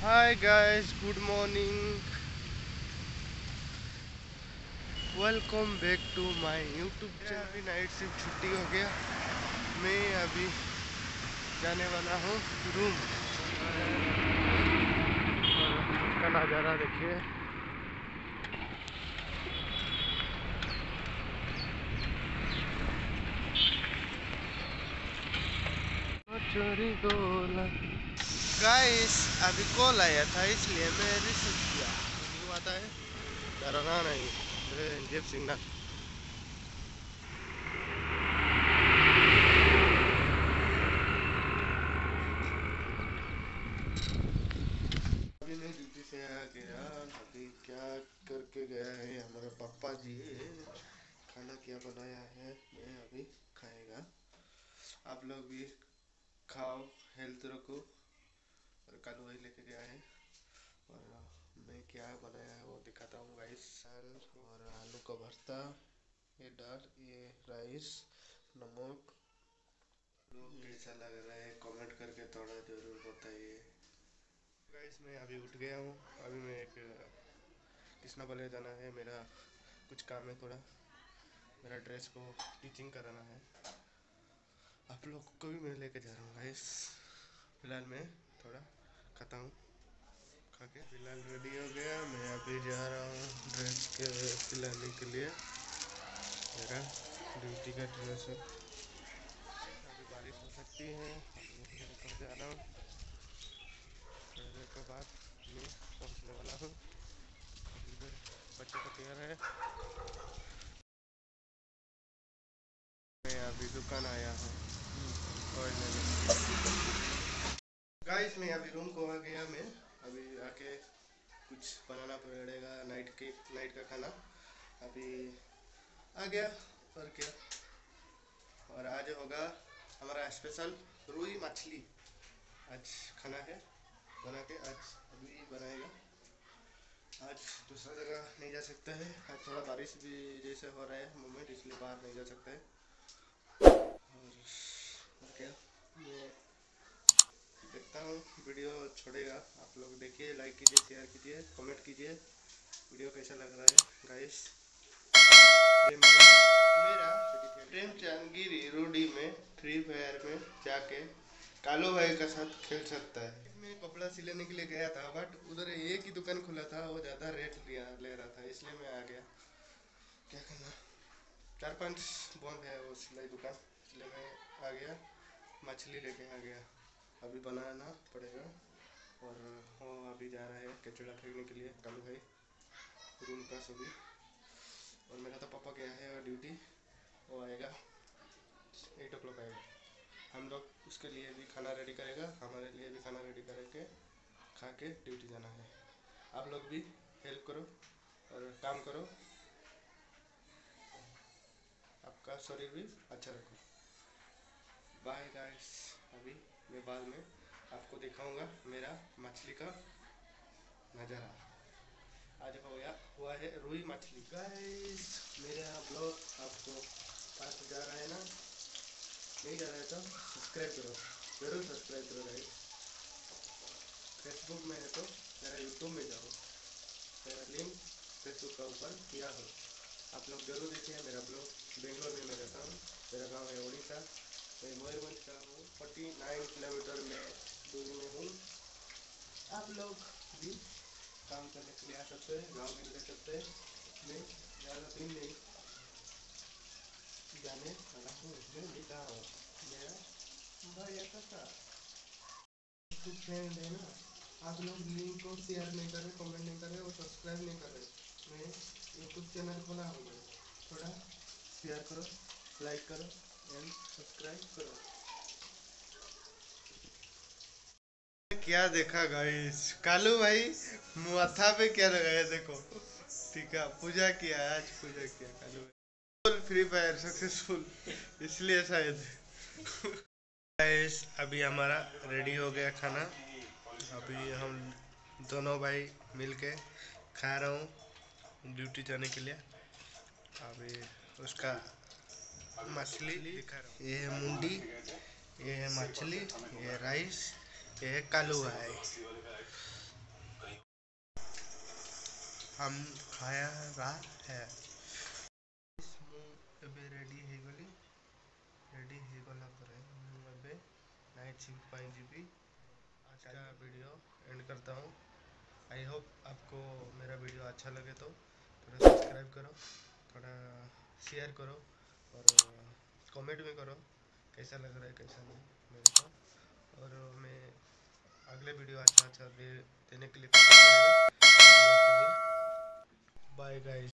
Hi guys, good morning, welcome back to my YouTube channel. अभी night shift छुट्टी हो गया, मैं अभी जाने वाला हूँ रूम। का नज़ारा देखिए, चोरी गोला। गाइस अभी कॉल आया था इसलिए मैं रिसीव किया। तो आता है डराना नहीं, जेब सिग्नल। अभी मैं ड्यूटी से आ गया। अभी क्या करके गया है हमारे पापा जी, खाना क्या बनाया है मैं अभी खाएगा। आप लोग भी खाओ, हेल्थ रखो। और कालू वही लेके गया है और मैं क्या बनाया है वो दिखाता हूँ गाइस। और आलू का भरता, ये दाल, ये राइस, नमक। लोग कैसा लग रहा है कमेंट करके थोड़ा जरूर बताइए गाइस। मैं अभी उठ गया हूँ। अभी मैं एक कृष्णा कॉलेज जाना है, मेरा कुछ काम है, थोड़ा मेरा ड्रेस को स्टिचिंग कराना है। आप लोग को भी मैं लेके जा रहा हूँ गाइस। फिलहाल मैं थोड़ा खाता हूँ, खा के फिलहाल रेडी हो गया। मैं अभी जा रहा हूँ ड्रेस के सिलाने के लिए, मेरा ड्यूटी का ड्रेस है। अभी बारिश हो सकती है, जा रहा हूँ। थोड़ी देर के बाद मैं पहुँचने वाला हूँ। बच्चे का तैयार है। मैं अभी दुकान आया हूँ और गाइस मैं अभी रूम को आ गया। मैं अभी आके कुछ बनाना पड़ेगा नाइट का खाना। अभी आ गया और क्या। और आज होगा हमारा स्पेशल रुई मछली। आज खाना है बना के, आज अभी बनाएगा। आज दूसरा जगह नहीं जा सकता है, आज थोड़ा बारिश भी जैसे हो रहा है मोमेंट, इसलिए बाहर नहीं जा सकता है। और क्या, मैं देखता हूँ वीडियो छोड़ेगा। आप लोग देखिए, लाइक कीजिए, शेयर कीजिए, कमेंट कीजिए वीडियो कैसा लग रहा है गाइस। मेरा प्रेम चांदगिरी रूडी में फ्री फायर में जाके कालू भाई का साथ खेल सकता है। मैं कपड़ा सिलाने के लिए गया था, बट उधर एक ही दुकान खुला था, वो ज़्यादा रेट ले रहा था, इसलिए मैं आ गया। क्या करना, 4-5 बंद है वो सिलाई दुकान, इसलिए मैं आ गया, मछली लेके आ गया। अभी बनाना पड़ेगा। और वो अभी जा रहा है कचड़ा फेंकने के लिए कालू भाई, रूम का सभी। और मेरा तो पापा गया है ड्यूटी, वो आएगा 8 o'clock आएगा। हम लोग उसके लिए भी खाना रेडी करेगा, हमारे लिए भी खाना रेडी करके खा के ड्यूटी जाना है। आप लोग भी हेल्प करो और काम करो, आपका शरीर भी अच्छा रखो। Bye guys. अभी मैं बाद में आपको दिखाऊंगा मेरा मछली का नज़ारा। आज हुआ है रुई मछली गाइस। मेरा ब्लॉग आपको आज जा रहा है ना, नहीं जा रहा है तो सब्सक्राइब करो, जरूर सब्सक्राइब करो गाइस। फेसबुक में है तो मेरा यूट्यूब में जाओ, मेरा लिंक फेसबुक का ऊपर दिया हो। आप लोग जरूर देखिए मेरा ब्लॉग। बेंगलोर में मैं रहता हूँ, मेरा गाँव है उड़ीसा। मैं मयूरभंज का हूँ, 49 किलोमीटर में दूरी में हूँ। आप लोग भी काम करने के लिए आ सकते हैं, गाँव में रह सकते हैं। मैं ज़्यादा दिन नहीं जाने वाला हूँ, इसमें लिखा हूँ मेरा भाई आता था। कुछ फ्रेंड है ना, आप लोग लिंक को शेयर नहीं करें, कमेंट नहीं करें और सब्सक्राइब नहीं करें। मैं यूट्यूब चैनल खोला हूँ, थोड़ा शेयर करो, लाइक करो एंड सब्सक्राइब करो। क्या देखा गाइस, कालू भाई माथा पे क्या लगाया देखो, ठीक है। पूजा किया, आज पूजा किया कालू भाई। फ्री फायर सक्सेसफुल, इसलिए शायद। गाइस अभी हमारा रेडी हो गया खाना। अभी हम दोनों भाई मिलके खा रहा हूँ ड्यूटी जाने के लिए। अभी उसका मछली, ये है मुंडी, ये है मछली, ये राइस, ये है कालू भाई। हम खाया रहा है रेडी है गली रेडी है गला पर मैं नाइट शिफ्ट पाई जीबी। आज का वीडियो एंड करता हूँ। आई होप आपको मेरा वीडियो अच्छा लगे तो थोड़ा सब्सक्राइब करो, थोड़ा शेयर करो और कमेंट भी करो कैसा लग रहा है कैसा नहीं मेरे को। और मैं अगले वीडियो अच्छा देने के लिए बाय गाइस।